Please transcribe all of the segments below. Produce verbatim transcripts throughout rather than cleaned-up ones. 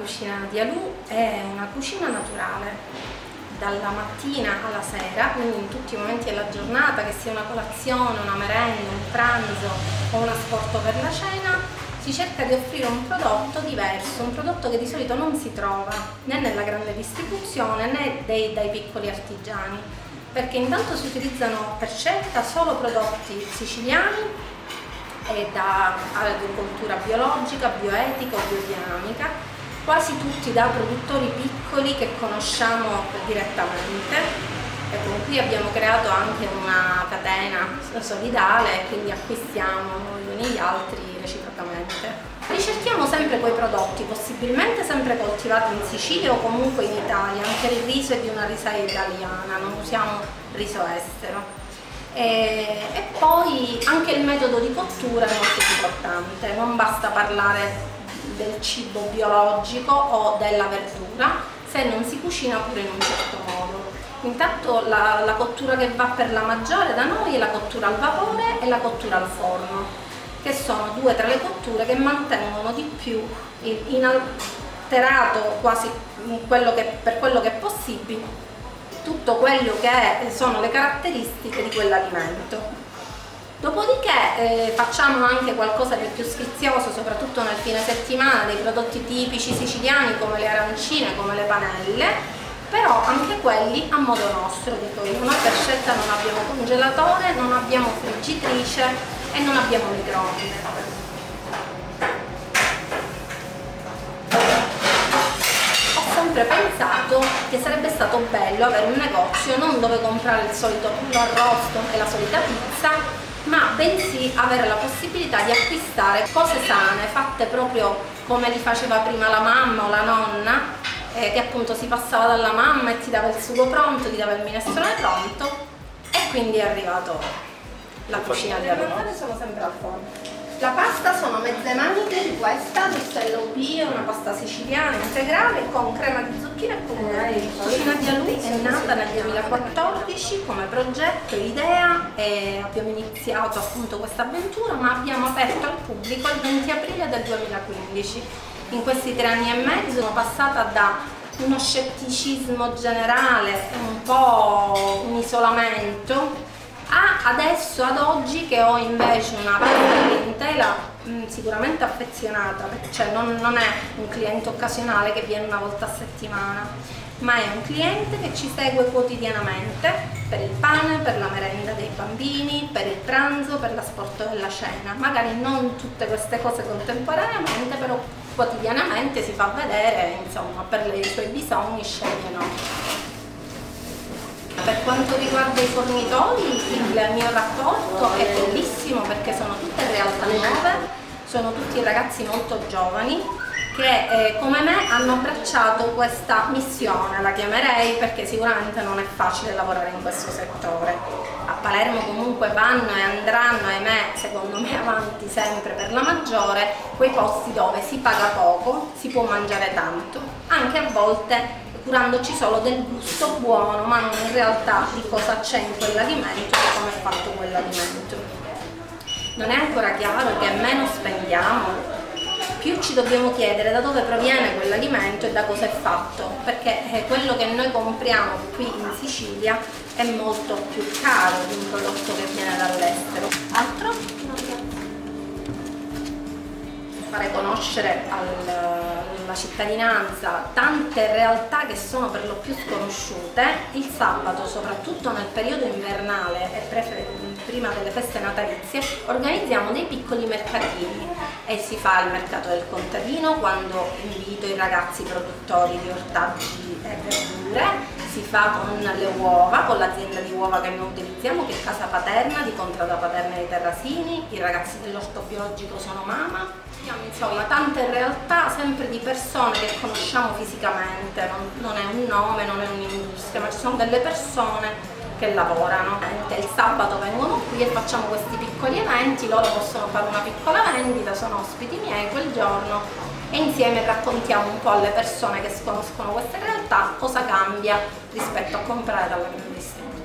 cucina di Alù è una cucina naturale, dalla mattina alla sera, quindi in tutti i momenti della giornata, che sia una colazione, una merenda, un pranzo o un asporto per la cena, si cerca di offrire un prodotto diverso, un prodotto che di solito non si trova né nella grande distribuzione né dei, dai piccoli artigiani, perché intanto si utilizzano per scelta solo prodotti siciliani e da agricoltura biologica, bioetica o biodinamica, quasi tutti da produttori piccoli che conosciamo direttamente, e con cui abbiamo creato anche una catena solidale, quindi acquistiamo gli uni gli altri reciprocamente. Ricerchiamo sempre quei prodotti, possibilmente sempre coltivati in Sicilia o comunque in Italia, anche il riso è di una risaia italiana, non usiamo riso estero. E, e poi anche il metodo di cottura è molto importante, non basta parlare del cibo biologico o della verdura se non si cucina pure in un certo modo. Intanto la, la cottura che va per la maggiore da noi è la cottura al vapore e la cottura al forno, che sono due tra le cotture che mantengono di più inalterato quasi quello che, per quello che è possibile, tutto quello che è, sono le caratteristiche di quell'alimento. Dopodiché eh, facciamo anche qualcosa di più sfizioso, soprattutto nel fine settimana, dei prodotti tipici siciliani come le arancine, come le panelle, però anche quelli a modo nostro, dico io. Noi per scelta non abbiamo congelatore, non abbiamo friggitrice e non abbiamo microonde. Pensato che sarebbe stato bello avere un negozio non dove comprare il solito arrosto e la solita pizza, ma bensì avere la possibilità di acquistare cose sane fatte proprio come li faceva prima la mamma o la nonna, eh, che appunto si passava dalla mamma e ti dava il sugo pronto, ti dava il minestrone pronto, e quindi è arrivato la cucina di Alù. Le sono sempre al forno. La pasta sono mezze maniche di questa, di Stella Ubi, è una pasta siciliana integrale con crema di zucchine e pomodori. Eh, la cucina di Alù è nata nel duemilaquattordici come progetto, idea, e abbiamo iniziato appunto questa avventura, ma abbiamo aperto al pubblico il venti aprile del duemilaquindici. In questi tre anni e mezzo sono passata da uno scetticismo generale, un po' un isolamento, Ah, adesso, ad oggi, che ho invece una clientela mh, sicuramente affezionata, cioè non, non è un cliente occasionale che viene una volta a settimana, ma è un cliente che ci segue quotidianamente per il pane, per la merenda dei bambini, per il pranzo, per l'asporto della cena. Magari non tutte queste cose contemporaneamente, però quotidianamente si fa vedere, insomma, per i suoi bisogni sceglie no. Per quanto riguarda i fornitori, il mio rapporto è bellissimo perché sono tutte realtà nuove, sono tutti ragazzi molto giovani che eh, come me hanno abbracciato questa missione, la chiamerei, perché sicuramente non è facile lavorare in questo settore. A Palermo comunque vanno e andranno, ahimè, secondo me avanti sempre per la maggiore, quei posti dove si paga poco, si può mangiare tanto, anche a volte curandoci solo del gusto buono, ma non in realtà di cosa c'è in quell'alimento e come è fatto quell'alimento. Non è ancora chiaro che meno spendiamo, più ci dobbiamo chiedere da dove proviene quell'alimento e da cosa è fatto, perché quello che noi compriamo qui in Sicilia è molto più caro di un prodotto che viene dall'estero. Altro? Fare conoscere alla cittadinanza tante realtà che sono per lo più sconosciute. Il sabato, soprattutto nel periodo invernale e prima delle feste natalizie, organizziamo dei piccoli mercatini, e si fa il mercato del contadino quando invito i ragazzi produttori di ortaggi e verdure, si fa con le uova, con l'azienda di uova che noi utilizziamo, che è Casa Paterna di Contrada Paterna di Terrasini, i ragazzi dell'orto biologico sono Mama. Insomma, tante realtà sempre di persone che conosciamo fisicamente, non, non è un nome, non è un'industria, ma ci sono delle persone che lavorano. Il sabato vengono qui e facciamo questi piccoli eventi, loro possono fare una piccola vendita, sono ospiti miei quel giorno, e insieme raccontiamo un po' alle persone che sconoscono queste realtà cosa cambia rispetto a comprare dalla grande distribuzione.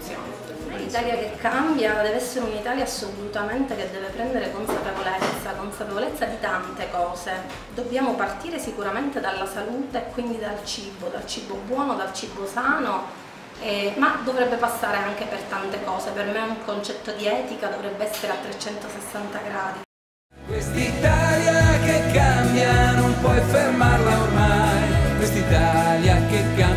l'Italia che cambia deve essere un'Italia assolutamente che deve prendere consapevolezza, consapevolezza di tante cose. Dobbiamo partire sicuramente dalla salute e quindi dal cibo, dal cibo buono, dal cibo sano, eh, ma dovrebbe passare anche per tante cose. Per me un concetto di etica dovrebbe essere a trecentosessanta gradi. Quest'Italia che cambia, non puoi fermarla ormai, quest'Italia che cambia.